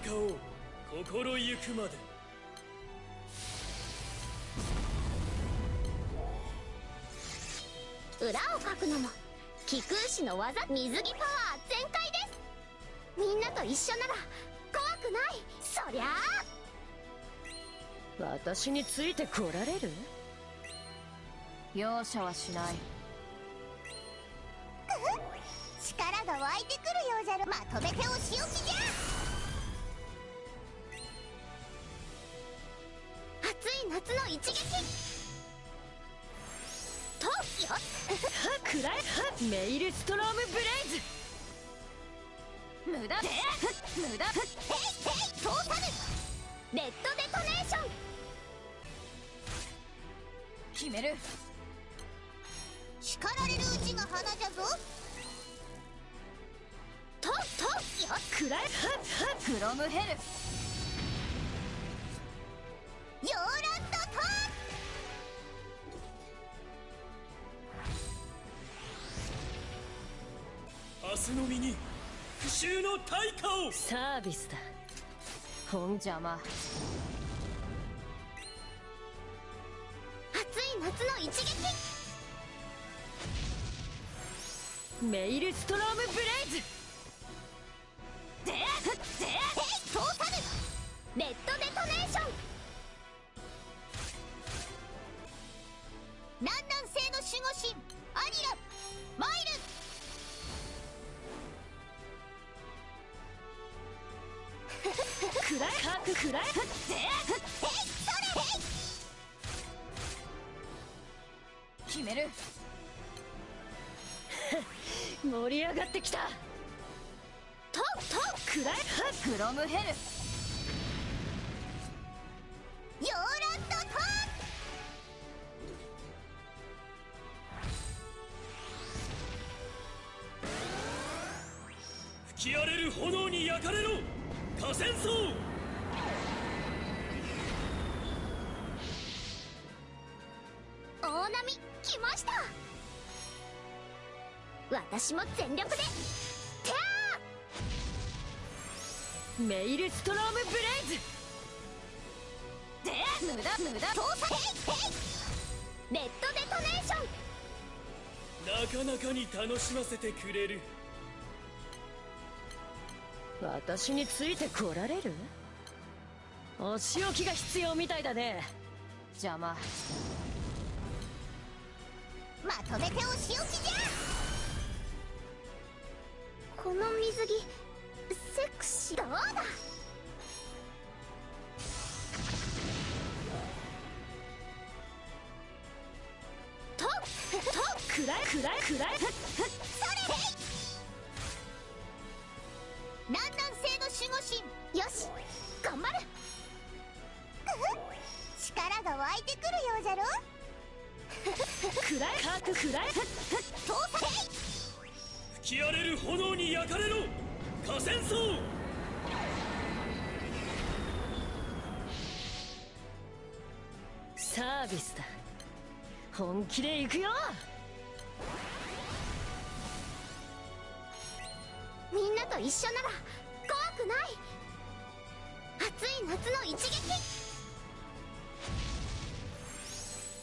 戦おう。心ゆくまで。裏をかくのも気空師の技、水着パワー全開です。みんなと一緒なら怖くない。そりゃあ私についてこられる？容赦はしない。力が湧いてくるようじゃる。まとめてお仕置きじゃ。暑い夏の一撃。トーキオくらえメイルストロームブレイズ。無駄で無駄。トータルレッドデトネーション。決める。叱られるうちが花じゃぞ。クライフクロムヘル。ヨーランドトーン。明日の身に復讐の対価を。サービスだ。本邪魔。暑い夏の一撃。メイルストロームブレイズ。トータルレッドデトネーション。南南西の守護神アニラマイル。クライハククライハクゼーそれ決める。盛り上がってきた。クライフクロムヘル。ヨーランドトーン。吹き荒れる炎に焼かれろ火戦争。大波来ました。私も全力で。メイルストロームブレイズ。で無駄無駄。操作レッドデトネーション。なかなかに楽しませてくれる。私についてこられる？お仕置きが必要みたいだね。邪魔。まとめてお仕置きじゃ。この水着セクシー。どうだ。とくらえくらえくらえ。それ南南西の守護神。よし頑張る。力が湧いてくるようじゃろ。くらえかくらえ。トータル吹き荒れる炎に焼かれろ火戦争。サービスだ。本気で行くよ。みんなと一緒なら怖くない。暑い夏の一撃。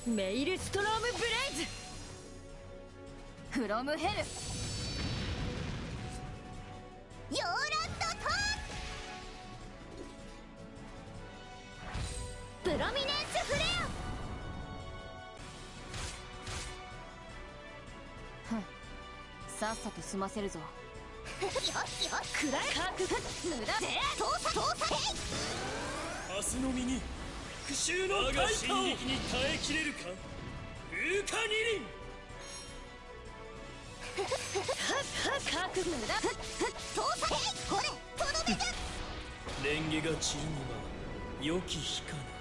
メイルストロームブレイズ。フロムヘル。ヨーランドトーン。プロミネンスフレア。ふんさっさと済ませるぞ。よしよし暗いかく無駄で操作操作。明日の身に復讐の対価を。我が進撃に耐えきれるかウーカニリン。かく無駄。操作これとどめだ。蓮華が散るには良き日かな。